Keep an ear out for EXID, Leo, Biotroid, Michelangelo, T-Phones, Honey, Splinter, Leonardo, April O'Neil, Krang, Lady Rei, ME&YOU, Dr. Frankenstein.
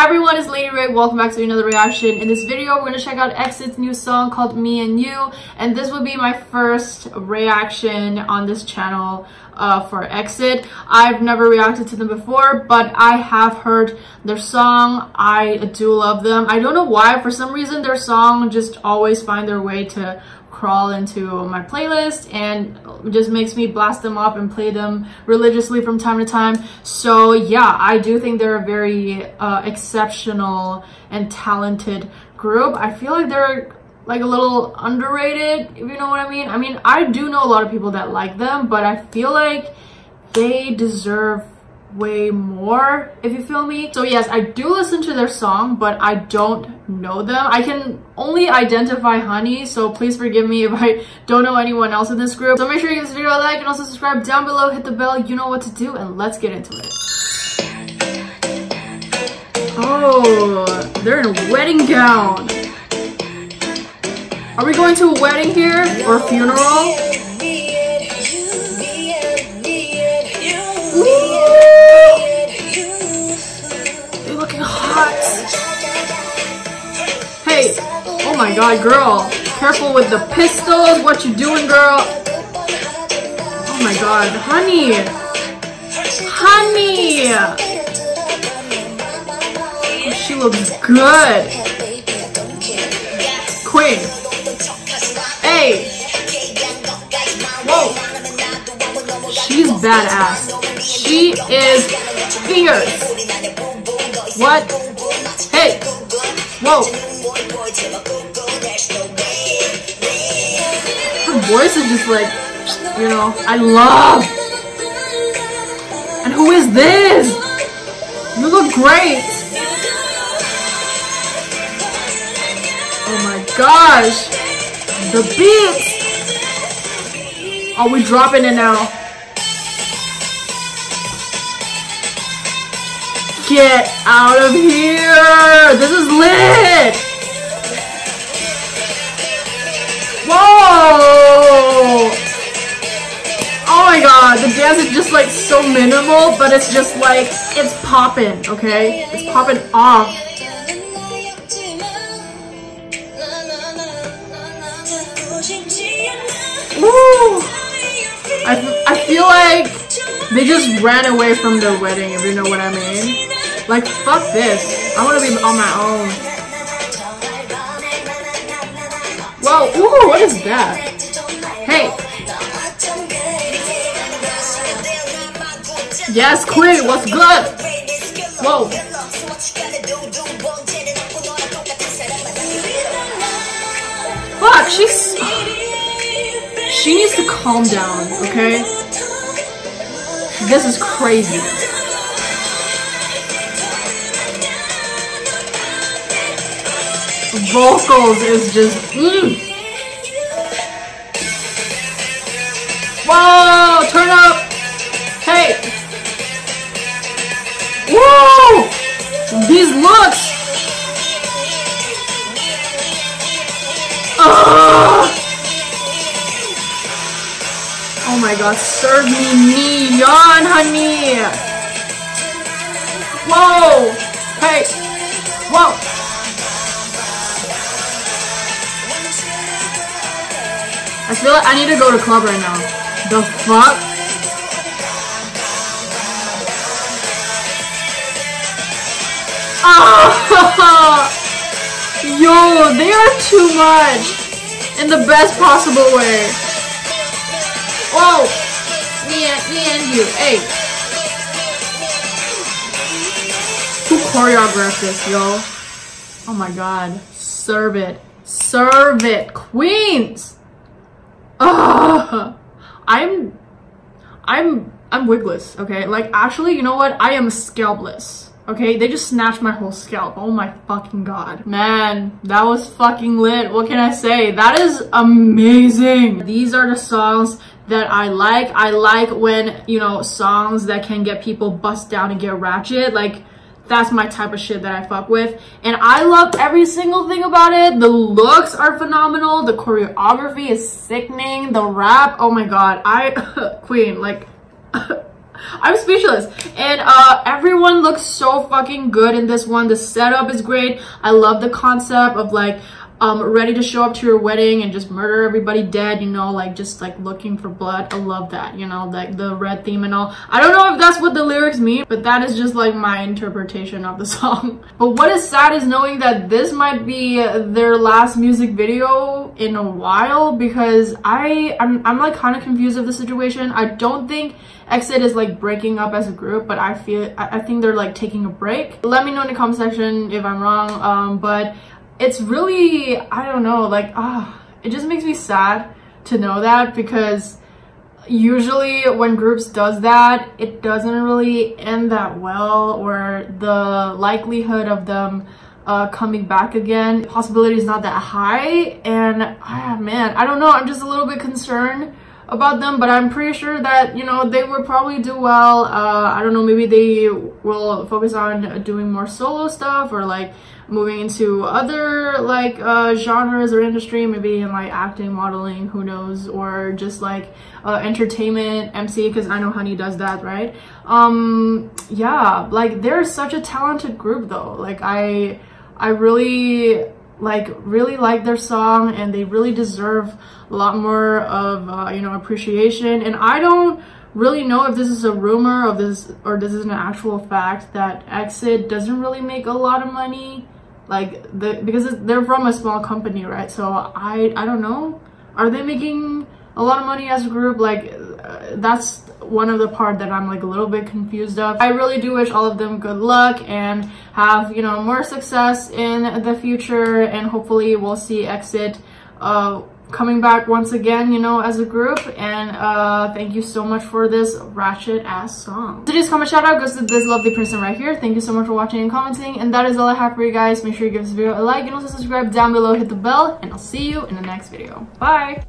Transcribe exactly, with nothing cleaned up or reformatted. Hi everyone, it's Lady Rei. Welcome back to another reaction. In this video, we're going to check out EXID's new song called Me and You. And this will be my first reaction on this channel uh, for EXID. I've never reacted to them before, but I have heard their song. I do love them. I don't know why, for some reason, their song just always find their way to crawl into my playlist and just makes me blast them up and play them religiously from time to time. So yeah, I do think they're a very uh, exceptional and talented group. I feel like they're like a little underrated, if you know what I mean. I mean, I do know a lot of people that like them, but I feel like they deserve way more, if you feel me. So yes, I do listen to their song, but I don't know them. I can only identify Honey, so please forgive me if I don't know anyone else in this group. So make sure you give this video a like and also subscribe down below, hit the bell, you know what to do, and let's get into it. Oh, they're in a wedding gown. Are we going to a wedding here or a funeral? Oh my god, girl, careful with the pistols. What you doing, girl? Oh my god, honey, honey. Oh, she looks good. Queen. Hey. Whoa. She's badass. She is fierce. What? Hey. Whoa. Her voice is just like, you know, I love. And who is this? You look great. Oh my gosh. The beats. Oh, we dropping it now. Get out of here. This is lit. Whoa! Oh my god, the dance is just like so minimal, but it's just like, it's popping, okay? It's popping off. Woo! I, I feel like they just ran away from their wedding, if you know what I mean. Like, fuck this. I want to be on my own. Whoa, ooh, what is that? Hey. Yes, Queen, what's good? Whoa. Fuck, she's... She needs to calm down, okay? This is crazy. Vocals is just mm. Whoa, turn up. Hey. Whoa, these looks. Ugh. Oh my god, serve me neon, honey. Whoa. Hey. Whoa. I feel like I need to go to club right now. The fuck? Oh! Yo, they are too much! In the best possible way. Whoa! Me and, me and you, hey! Who choreographed this, yo? Oh my god. Serve it. Serve it, queens! Ugh, I'm, I'm, I'm wigless, okay? Like, actually, you know what? I am scalpless, okay? They just snatched my whole scalp. Oh my fucking god. Man, that was fucking lit. What can I say? That is amazing. These are the songs that I like. I like when, you know, songs that can get people bust down and get ratchet. Like, that's my type of shit that I fuck with. And I love every single thing about it. The looks are phenomenal. The choreography is sickening. The rap, oh my god. I, queen, like, I'm speechless. And uh, everyone looks so fucking good in this one. The setup is great. I love the concept of like um, ready to show up to your wedding and just murder everybody dead, you know, like just like looking for blood. I love that, you know, like the red theme and all. I don't know if that's what the lyrics mean, but that is just like my interpretation of the song. But what is sad is knowing that this might be their last music video in a while, because I, I'm, I'm like kind of confused of the situation. I don't think EXID is like breaking up as a group, but I feel, I, I think they're like taking a break. Let me know in the comment section if I'm wrong, um, but it's really, I don't know, like, ah, oh, it just makes me sad to know that, because usually when groups does that, it doesn't really end that well, or the likelihood of them uh, coming back again, the possibility is not that high, and ah, oh, man, I don't know, I'm just a little bit concerned about them, but I'm pretty sure that, you know, they will probably do well. uh I don't know, maybe they will focus on doing more solo stuff, or like moving into other like uh genres or industry, maybe in like acting, modeling, who knows, or just like uh entertainment, M C, because I know Honey does that, right? Um yeah, like they're such a talented group though. Like I I really like really like their song, and they really deserve a lot more of uh, you know, appreciation. And I don't really know if this is a rumor of this or this is an actual fact that EXID doesn't really make a lot of money, like the because they're from a small company, right? So I I don't know, are they making a lot of money as a group? Like uh, that's one of the part that I'm like a little bit confused of. I really do wish all of them good luck and have, you know, more success in the future, and hopefully we'll see EXID uh coming back once again, you know, as a group. And uh thank you so much for this ratchet ass song. Today's comment shout out goes to this lovely person right here. Thank you so much for watching and commenting, and that is all I have for you guys. Make sure you give this video a like, and also subscribe down below, hit the bell, and I'll see you in the next video. Bye.